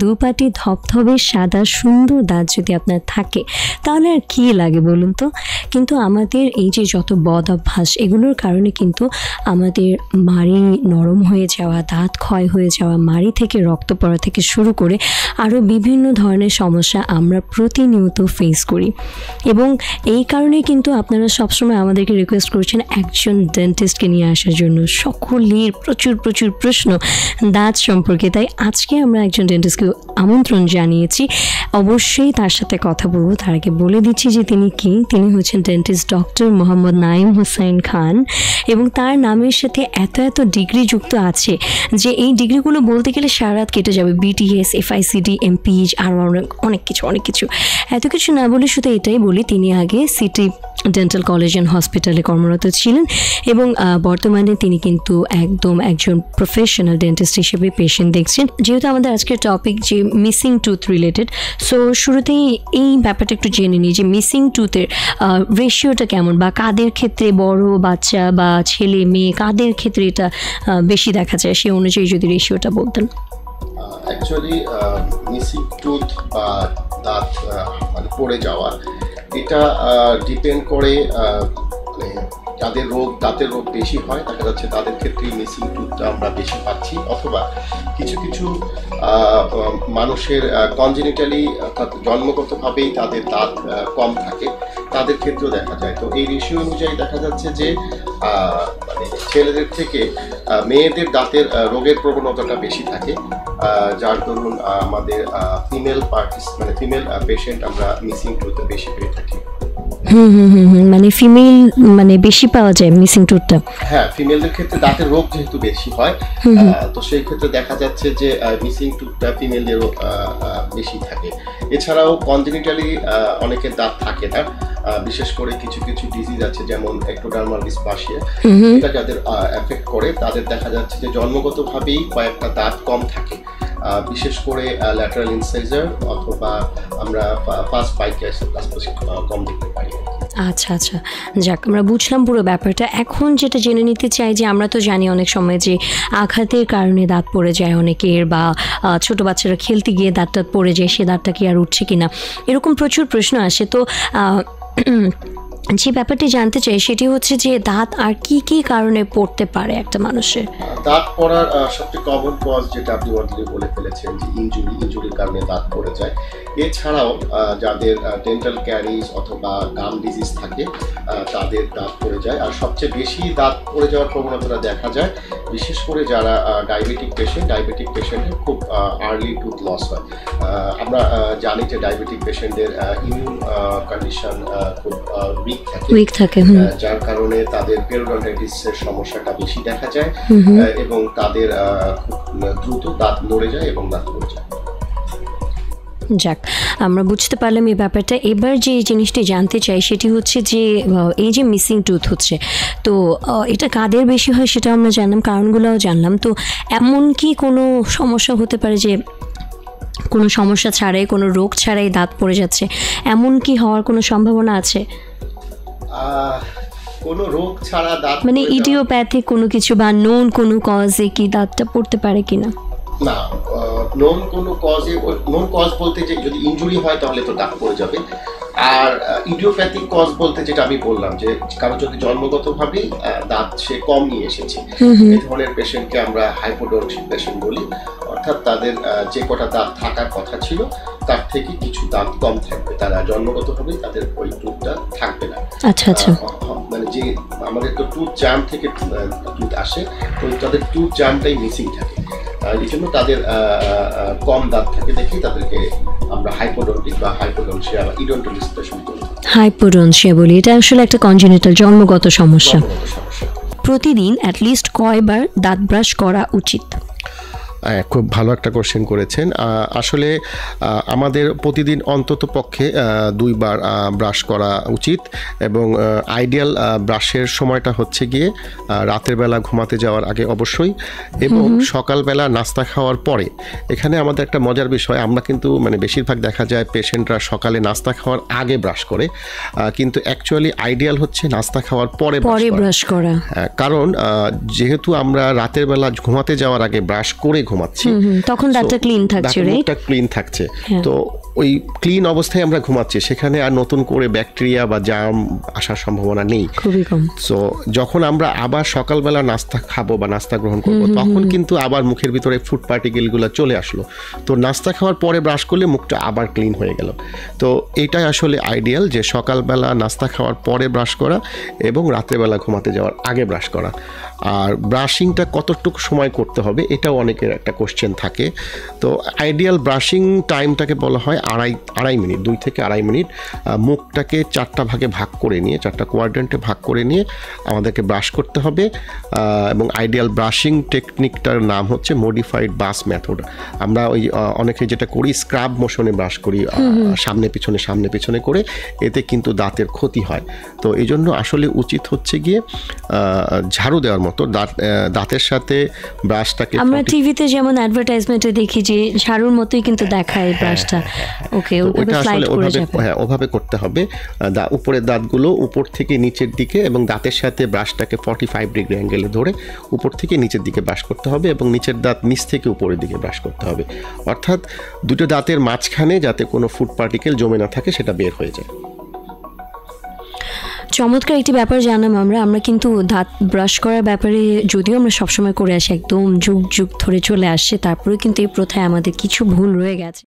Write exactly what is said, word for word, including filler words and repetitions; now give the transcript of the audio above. দুপাটি ধপধপে সাদা সুন্দর দাঁত যদি আপনার থাকে তাহলে আর কি লাগে বলুন তো। কিন্তু আমাদের এই যে যত বদ অভ্যাস এগুলোর কারণে কিন্তু আমাদের মাড়ি নরম হয়ে যাওয়া, দাঁত ক্ষয় হয়ে যাওয়া, মাড়ি থেকে রক্ত পড়া থেকে শুরু করে আরও বিভিন্ন ধরনের সমস্যা আমরা প্রতিনিয়ত ফেস করি। এবং এই কারণে কিন্তু আপনারা সবসময় আমাদেরকে রিকোয়েস্ট করছেন একজন ডেন্টিস্টকে নিয়ে আসার জন্য। সকলের প্রচুর প্রচুর প্রশ্ন দাঁত সম্পর্কে, তাই আজকে আমরা একজন ডেন্টিস্টকে আমন্ত্রণ জানিয়েছি। অবশ্যই তার সাথে কথা বলবো। তার আগে বলে দিচ্ছি যে তিনি কি। তিনি হচ্ছেন ডেন্টিস্ট ডক্টর মোহাম্মদ নাইম হুসাইন খান, এবং তার নামের সাথে এত এত ডিগ্রি যুক্ত আছে যে এই ডিগ্রিগুলো বলতে গেলে সারাত কেটে যাবে। বিটিএস, এফআইসি, ডিএমপি আর অনেক কিছু অনেক কিছু। এত কিছু না বলে শুধু এটাই বলি, তিনি আগে সিটি ডেন্টাল কলেজ অ্যান্ড হসপিটালে কর্মরত ছিলেন এবং বর্তমানে তিনি কিন্তু একদম একজন প্রফেশনাল ডেন্টিস্ট হিসেবে পেশেন্ট দেখছেন। যেহেতু আমাদের আজকের টপিক যে মিসিং টুথ রিলেটেড, সো শুরুতেই এই ব্যাপারটা একটু জেনে নিই যে মিসিং টুথের রেশিওটা কেমন, বা কাদের ক্ষেত্রে বড় বাচ্চা বা ছেলে মেয়ে কাদের ক্ষেত্রে এটা বেশি দেখা যায়, সে অনুযায়ী যদি রেশিওটা বলতেন। অ্যাকচুয়ালি মিসিং টুথ বা দাঁত মানে পড়ে যাওয়া এটা ডিপেন্ড করে, মানে যাদের রোগ দাঁতের রোগ বেশি হয় দেখা যাচ্ছে তাদের ক্ষেত্রে মিসিং টুথটা আমরা বেশি পাচ্ছি, অথবা কিছু কিছু মানুষের কনজেনিটালি অর্থাৎ জন্মগতভাবেই তাদের দাঁত কম থাকে তাদের ক্ষেত্রেও দেখা যায়। তো এই রেশিও অনুযায়ী দেখা যাচ্ছে যে মানে ছেলেদের থেকে মেয়েদের দাঁতের রোগের প্রবণতাটা বেশি থাকে, যার দরুন আমাদের ফিমেল পার্টিস মানে ফিমেল পেশেন্ট আমরা মিসিং টুথটা বেশি পেয়ে থাকি। হুম হুম হুম হুম মানে ফিমেল মানে বেশি পাওয়া যায় মিসিং টুথটা। হ্যাঁ, ফিমেলদের ক্ষেত্রে দাঁতের রোগ যেহেতু বেশি হয় তো সেই ক্ষেত্রে দেখা যাচ্ছে যে মিসিং টুথটা ফিমেলদেরও বেশি থাকে। এছাড়াও কনজেনিটালি অনেকের দাঁত থাকে না, বিশেষ করে কিছু কিছু ডিজিজ আছে যেমন একটোডার্মাল ডিসপ্লাসিয়া, এটা যাদের এফেক্ট করে তাদের দেখা যাচ্ছে যে জন্মগতভাবেই কয়েকটা দাঁত কম থাকে, বিশেষ করে ল্যাটারাল ইনসাইজার অথবা আমরা ফার্স্ট পাইকার কম দেখতে পারি। আচ্ছা আচ্ছা, যাক আমরা বুঝলাম পুরো ব্যাপারটা। এখন যেটা জেনে নিতে চাই যে আমরা তো জানি অনেক সময় যে আঘাতের কারণে দাঁত পড়ে যায় অনেকের, বা ছোটো বাচ্চারা খেলতে গিয়ে দাঁতটা পড়ে যায়, সে দাঁতটা কি আর উঠছে কি না, এরকম প্রচুর প্রশ্ন আসে। তো যে ব্যাপারটি জানতে চাই সেটি হচ্ছে যে দাঁত আর কি কি কারণে পড়তে পারে একটা মানুষের। দাঁত পড়ার সবচেয়ে কমন কজ যেটা আপনি অলরেডি বলে ফেলেছেন যে ইনজুরি, ইনজুরির কারণে দাঁত পড়ে যায়। এছাড়াও যাদের ডেন্টাল ক্যারিজ অথবা গাম ডিজিজ থাকে তাদের দাঁত পড়ে যায়। আর সবচেয়ে বেশি দাঁত পড়ে যাওয়ার প্রবণতা দেখা যায় বিশেষ করে যারা ডায়াবেটিক পেশেন্ট, ডায়াবেটিক পেশেন্টের খুব আর্লি টুথ লস হয়। আমরা জানি যে ডায়াবেটিক পেশেন্টদের ইমিউন কন্ডিশন খুব উইক উইক থাকে, যার কারণে তাদের পেরিওডন্টাইটিসের সমস্যাটা বেশি দেখা যায় এবং তাদের দ্রুত দাঁত নড়ে যায় এবং দাঁত পড়ে যায়। যাক আমরা বুঝতে পারলাম এই ব্যাপারটা। এবার যে জিনিসটি জানতে চাই সেটি হচ্ছে যে এই যে মিসিং টুথ হচ্ছে, তো এটা কাদের বেশি হয় সেটাও আমরা জানলাম, কারণগুলোও জানলাম। তো এমন কি কোনো সমস্যা হতে পারে যে কোনো সমস্যা ছাড়াই, কোনো রোগ ছাড়াই দাঁত পড়ে যাচ্ছে, এমন কি হওয়ার কোনো সম্ভাবনা আছে? কোনো রোগ ছাড়া দাঁত মানে ইডিওপ্যাথিক কোনো কিছু বা নন কোনো কজে কি দাঁতটা পড়তে পারে কিনা? না, নন কোনো কজে, নন কজ বলতে যে যদি ইনজুরি হয় তাহলে তো দাঁত পড়ে যাবে। আর ইডিওপ্যাথিক কজ বলতে যেটা আমি বললাম যে কারো যদি জন্মগতভাবেই দাঁত সে কম নিয়ে এসেছে, এই ধরনের পেশেন্টকে আমরা হাইপোডন্টিয়া পেশেন্ট বলি, অর্থাৎ তাদের যে কটা দাঁত থাকার কথা ছিল তার থেকে কিছু দাঁত কম থাকবে, তারা জন্মগতভাবেই তাদের ওই টুথটা থাকবে না। আচ্ছা আচ্ছা, মানে যে আমাদের তো টুথ জাম থেকে টুথ আসে, তো তাদের টুথ জামটাই মিসিং থাকে, এই জন্য তাদের কম দাঁত থাকে দেখে তাদেরকে আমরা হাইপোডন্টিক বা হাইপোডন্টিয়া বা ইডন্টোলিস পেশেন্ট বলি। হাইপোডন্টিয়া বলি, এটা আসলে একটা কনজেনিটাল জন্মগত সমস্যা। প্রতিদিন অ্যাট লিস্ট কয়বার দাঁত ব্রাশ করা উচিত? খুব ভালো একটা কোশ্চেন করেছেন। আসলে আমাদের প্রতিদিন অন্তত পক্ষে দুইবার ব্রাশ করা উচিত, এবং আইডিয়াল ব্রাশের সময়টা হচ্ছে গিয়ে রাতের বেলা ঘুমাতে যাওয়ার আগে অবশ্যই, এবং সকালবেলা নাস্তা খাওয়ার পরে। এখানে আমাদের একটা মজার বিষয়, আমরা কিন্তু মানে বেশিরভাগ দেখা যায় পেশেন্টরা সকালে নাস্তা খাওয়ার আগে ব্রাশ করে, কিন্তু অ্যাকচুয়ালি আইডিয়াল হচ্ছে নাস্তা খাওয়ার পরে ব্রাশ করা। কারণ যেহেতু আমরা রাতের বেলা ঘুমাতে যাওয়ার আগে ব্রাশ করে ঘুমাচ্ছি তখন দাঁতটা ক্লিন থাকছে, দাঁতটা ক্লিন থাকছে। তো ওই ক্লিন অবস্থায় আমরা ঘুমাচ্ছি, সেখানে আর নতুন করে ব্যাকটেরিয়া বা জার্ম আসার সম্ভাবনা নেই, খুবই কম। সো যখন আমরা আবার সকালবেলা নাস্তা খাবো বা নাস্তা গ্রহণ করবো, তখন কিন্তু আবার মুখের ভিতরে ফুড পার্টিকেলগুলো চলে আসলো। তো নাস্তা খাওয়ার পরে ব্রাশ করলে মুখটা আবার ক্লিন হয়ে গেল। তো এটাই আসলে আইডিয়াল, যে সকালবেলা নাস্তা খাওয়ার পরে ব্রাশ করা এবং রাত্রেবেলা ঘুমাতে যাওয়ার আগে ব্রাশ করা। আর ব্রাশিংটা কতটুকু সময় করতে হবে এটাও অনেকের একটা কোশ্চেন থাকে। তো আইডিয়াল ব্রাশিং টাইমটাকে বলা হয় আড়াই আড়াই মিনিট, দুই থেকে আড়াই মিনিট। মুখটাকে চারটা ভাগে ভাগ করে নিয়ে, চারটা কোয়াড্রেন্টে ভাগ করে নিয়ে আমাদেরকে ব্রাশ করতে হবে। এবং আইডিয়াল ব্রাশিং টেকনিকটার নাম হচ্ছে মডিফাইড বাস মেথড। আমরা ওই অনেকে যেটা করি স্ক্রাব মোশনে ব্রাশ করি, সামনে পিছনে সামনে পিছনে করে, এতে কিন্তু দাঁতের ক্ষতি হয়। তো এই জন্য আসলে উচিত হচ্ছে গিয়ে ঝাড়ু দেওয়ার মতো দাঁত দাঁতের সাথে ব্রাশটাকে, আমরা টিভিতে যেমন অ্যাডভার্টাইজমেন্টে দেখি যে ঝাড়ুর মতোই কিন্তু দেখায় ব্রাশটা, ওকে ওটা আসলে ওভাবে হ্যাঁ ওভাবে করতে হবে। উপরের দাঁতগুলো উপর থেকে নিচের দিকে এবং দাঁতের সাথে ব্রাশটাকে ফর্টি ফাইভ ডিগ্রি অ্যাঙ্গেলে ধরে উপর থেকে নিচের দিকে ব্রাশ করতে হবে, এবং নিচের দাঁত নিচ থেকে উপরের দিকে ব্রাশ করতে হবে। অর্থাৎ দুটো দাঁতের মাঝখানে যাতে কোনো ফুড পার্টিকেল জমে না থাকে, সেটা বের হয়ে যায়। চমৎকার একটি ব্যাপার জানলাম আমরা। আমরা কিন্তু দাঁত ব্রাশ করার ব্যাপারে যদিও আমরা সবসময় করে আসি, একদম যুগ যুগ ধরে চলে আসছে, তারপরেও কিন্তু এই প্রথায় আমাদের কিছু ভুল রয়ে গেছে।